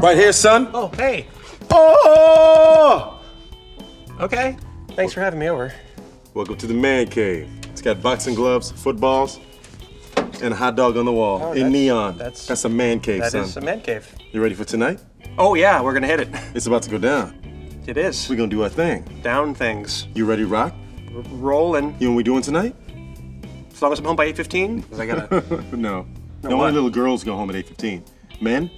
Right here, son. Oh, hey. Oh! Okay. Thanks for having me over. Welcome to the Man Cave. It's got boxing gloves, footballs, and a hot dog on the wall in neon. That's a man cave, son. That is a man cave. You ready for tonight? Oh, yeah. We're going to hit it. It's about to go down. It is. We're going to do our thing. Down things. You ready to rock? Rolling. You know what we doing tonight? As long as I'm home by 8:15? Because I got to... No. No, only little girls go home at 8:15.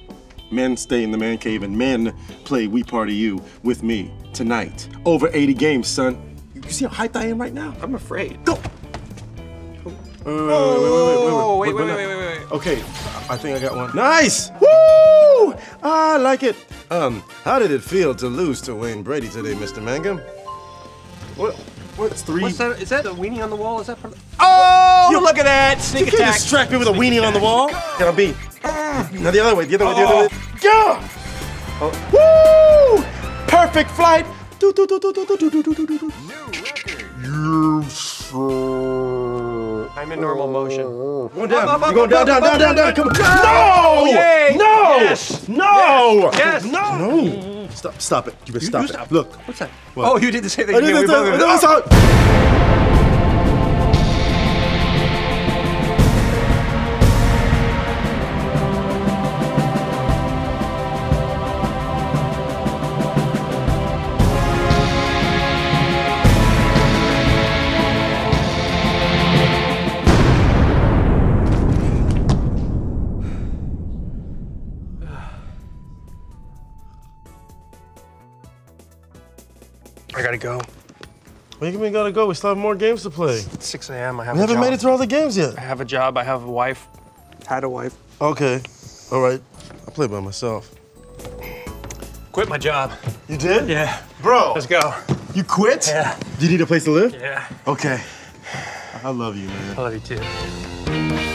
Men stay in the man cave, and men play We Party You with me tonight. Over 80 games, son. You see how hyped I am right now? I'm afraid. Go! Oh, wait. Okay, I think I got one. Nice! Woo! I like it. How did it feel to lose to Wayne Brady today, Mr. Mangum? What's three? What's that? Is that a weenie on the wall? Is that part of... Oh! You look at that! Sneak attack! You can't distract me with a weenie on the wall. That'll be. Now the other way, the other way. Yeah! Oh. Woo! Perfect flight! I'm in normal motion. Going down, down. Come on. No! Yay! No! Yes! No! Yes! No! Stop it. You better stop it. Look. What's that? What? Oh, you did the same thing. I gotta go. What do you mean you gotta go? We still have more games to play. It's 6 a.m. I have a job. We haven't made it through all the games yet. I have a job. I have a wife. Had a wife. Okay. All right. I play by myself. Quit my job. You did? Yeah. Bro. Let's go. You quit? Yeah. Do you need a place to live? Yeah. Okay. I love you, man. I love you, too.